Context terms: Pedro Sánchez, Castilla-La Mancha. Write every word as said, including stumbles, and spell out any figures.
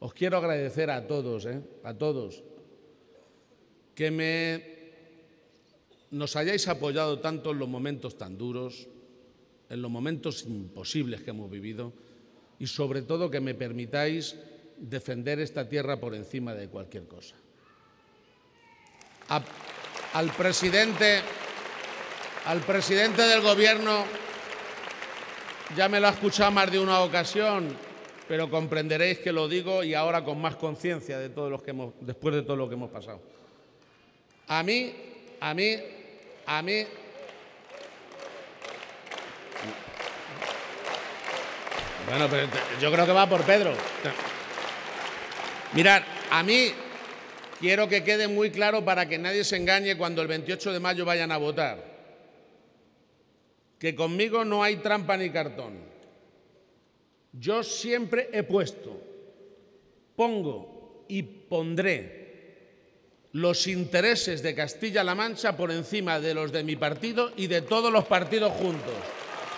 Os quiero agradecer a todos, eh, a todos, que me, nos hayáis apoyado tanto en los momentos tan duros, en los momentos imposibles que hemos vivido y, sobre todo, que me permitáis defender esta tierra por encima de cualquier cosa. A, al presidente, al presidente del Gobierno, ya me lo ha escuchado más de una ocasión, pero comprenderéis que lo digo y ahora con más conciencia de todos los que hemos, después de todo lo que hemos pasado. A mí, a mí, a mí... Bueno, pero yo creo que va por Pedro. Mirad, a mí quiero que quede muy claro para que nadie se engañe cuando el veintiocho de mayo vayan a votar, que conmigo no hay trampa ni cartón. Yo siempre he puesto, pongo y pondré los intereses de Castilla-La Mancha por encima de los de mi partido y de todos los partidos juntos.